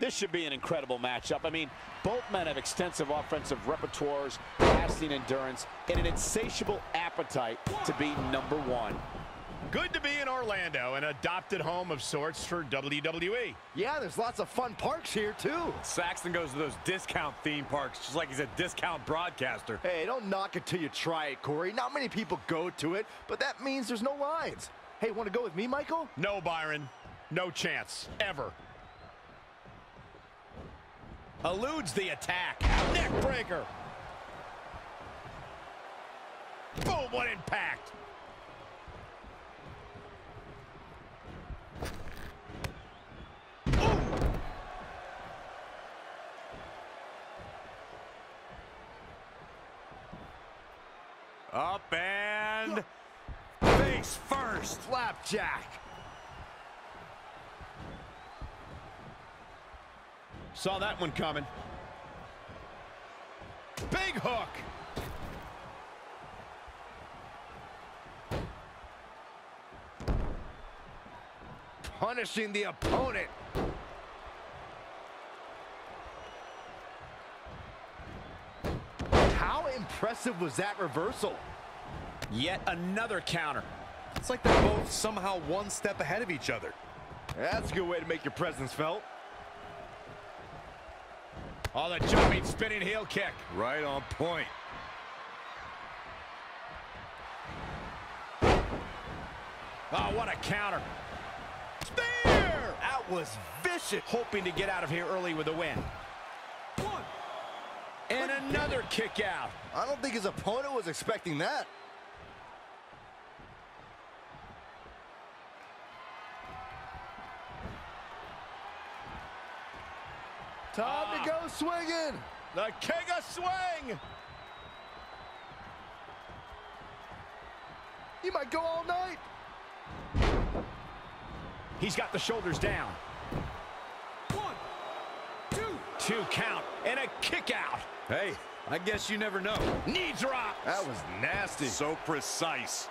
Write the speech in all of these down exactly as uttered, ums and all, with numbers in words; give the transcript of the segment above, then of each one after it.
This should be an incredible matchup. I mean, both men have extensive offensive repertoires, lasting endurance, and an insatiable appetite to be number one. Good to be in Orlando, an adopted home of sorts for W W E. Yeah, there's lots of fun parks here, too. Saxton goes to those discount theme parks, just like he's a discount broadcaster. Hey, don't knock it till you try it, Corey. Not many people go to it, but that means there's no lines. Hey, want to go with me, Michael? No, Byron. No chance. Ever. Eludes the attack. Neck breaker. Boom, what impact. Up and face first. Flapjack. Saw that one coming. Big hook. Punishing the opponent. Impressive was that reversal. Yet another counter. It's like they're both somehow one step ahead of each other. That's a good way to make your presence felt. Oh, the jumping spinning heel kick. Right on point. Oh, what a counter. Spear! That was vicious. Hoping to get out of here early with a win. And another kick out. I don't think his opponent was expecting that. Time uh, to go swinging. The king of swing. He might go all night. He's got the shoulders down. One, two, two count, and a kick out. Hey, I guess you never know. Knee drop. That was nasty. So precise.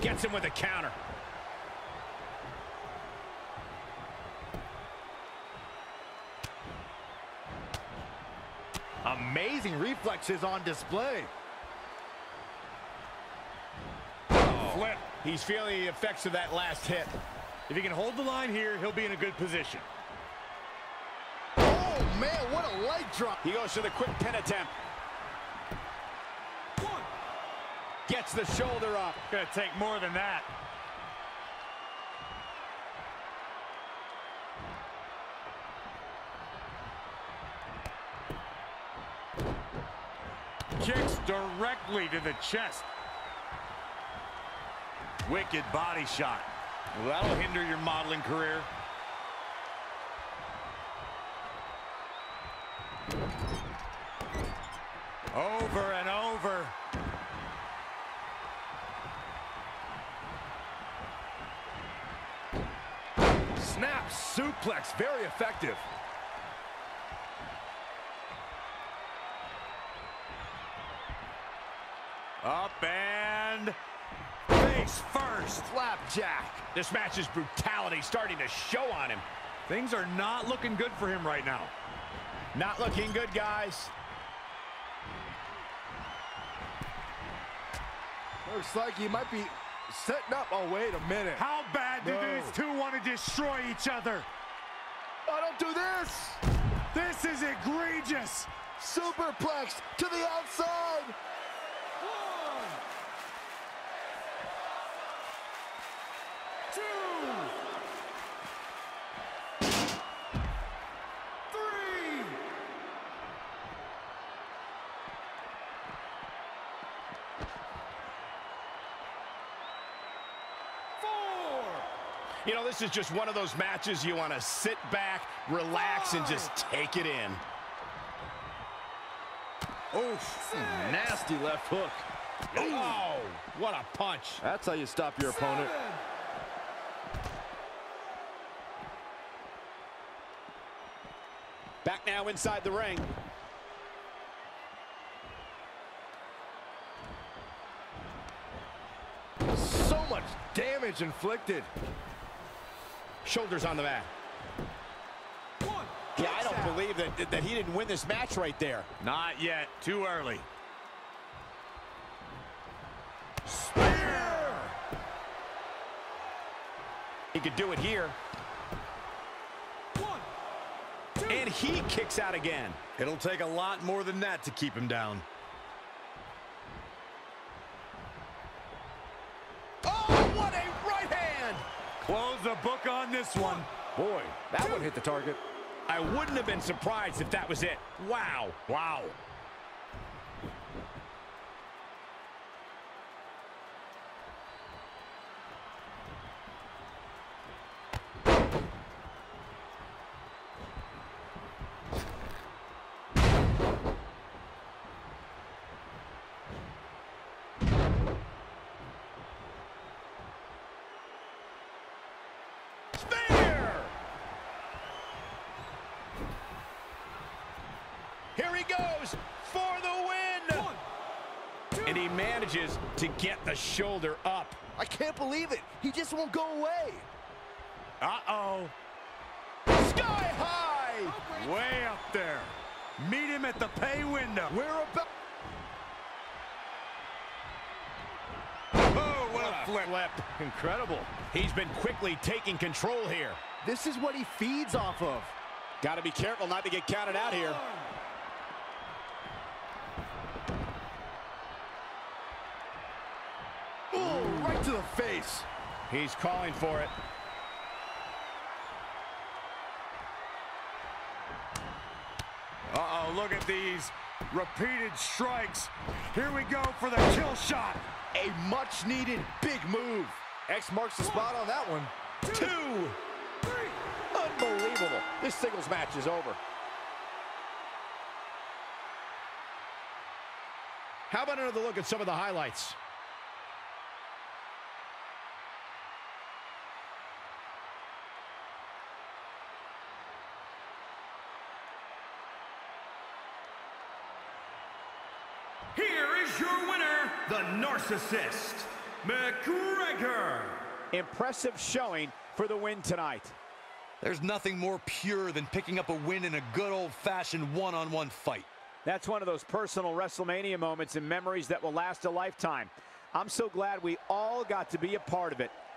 Gets him with a counter. Amazing reflexes on display. Oh. Flip. He's feeling the effects of that last hit. If he can hold the line here, he'll be in a good position. Man, what a leg drop. He goes to the quick pin attempt. One. Gets the shoulder up. Gonna take more than that. Kicks directly to the chest. Wicked body shot. Well, that'll hinder your modeling career. Over and over. Snap suplex, very effective. Up and face first. Flapjack. This match's brutality starting to show on him. Things are not looking good for him right now. Not looking good, guys. Looks like he might be setting up. Oh, wait a minute. How bad do no. these two want to destroy each other? Oh, don't do this. This is egregious. Superplex to the outside. One. Two. Three. You know, this is just one of those matches you want to sit back, relax, and just take it in. Oof, nasty left hook. Oh, what a punch. That's how you stop your opponent. Back now inside the ring. So much damage inflicted. Shoulders on the mat. One, yeah, I don't out. believe that, that he didn't win this match right there. Not yet. Too early. Spear! He could do it here. One, two. And he kicks out again. It'll take a lot more than that to keep him down. Close the book on this one. Boy, that one hit the target. I wouldn't have been surprised if that was it. Wow. Wow. Here he goes for the win. One, two, and he manages to get the shoulder up. I can't believe it. He just won't go away. Uh-oh. Sky high. Way up there. Meet him at the pay window. We're about. Oh, what, what a flip. flip. Incredible. He's been quickly taking control here. This is what he feeds off of. Got to be careful not to get counted out here. Right to the face. He's calling for it. Uh-oh, look at these repeated strikes. Here we go for the kill shot. A much-needed big move. X marks the spot on that one. Two. Two. Three. Unbelievable. This singles match is over. How about another look at some of the highlights? Here is your winner, the Narcissist, McGregor. Impressive showing for the win tonight. There's nothing more pure than picking up a win in a good old-fashioned one-on-one fight. That's one of those personal WrestleMania moments and memories that will last a lifetime. I'm so glad we all got to be a part of it.